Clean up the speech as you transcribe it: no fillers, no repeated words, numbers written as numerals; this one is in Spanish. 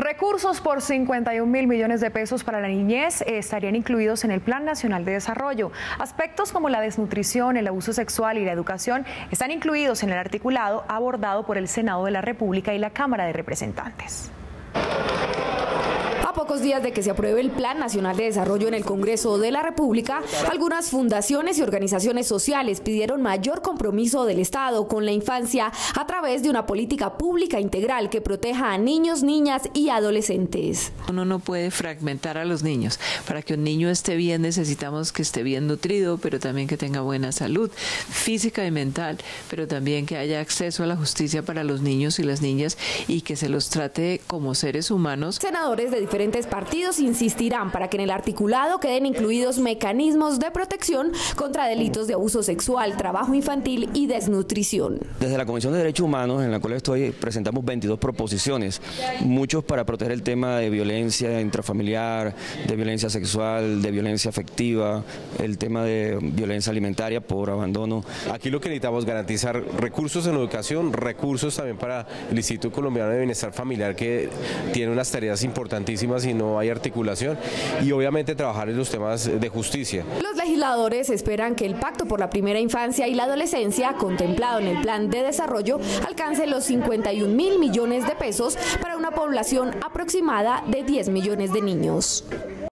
Recursos por 51.000 millones de pesos para la niñez estarían incluidos en el Plan Nacional de Desarrollo. Aspectos como la desnutrición, el abuso sexual y la educación están incluidos en el articulado abordado por el Senado de la República y la Cámara de Representantes. Pocos días de que se apruebe el Plan Nacional de Desarrollo en el Congreso de la República, algunas fundaciones y organizaciones sociales pidieron mayor compromiso del Estado con la infancia a través de una política pública integral que proteja a niños, niñas y adolescentes. Uno no puede fragmentar a los niños. Para que un niño esté bien necesitamos que esté bien nutrido, pero también que tenga buena salud física y mental, pero también que haya acceso a la justicia para los niños y las niñas y que se los trate como seres humanos. Senadores de diferentes partidos insistirán para que en el articulado queden incluidos mecanismos de protección contra delitos de abuso sexual, trabajo infantil y desnutrición. Desde la Comisión de Derechos Humanos, en la cual estoy, presentamos 22 proposiciones, muchos para proteger el tema de violencia intrafamiliar, de violencia sexual, de violencia afectiva, el tema de violencia alimentaria por abandono. Aquí lo que necesitamos es garantizar recursos en educación, recursos también para el Instituto Colombiano de Bienestar Familiar, que tiene unas tareas importantísimas si no hay articulación, y obviamente trabajar en los temas de justicia. Los legisladores esperan que el Pacto por la Primera Infancia y la Adolescencia, contemplado en el Plan de Desarrollo, alcance los 51.000 millones de pesos para una población aproximada de 10 millones de niños.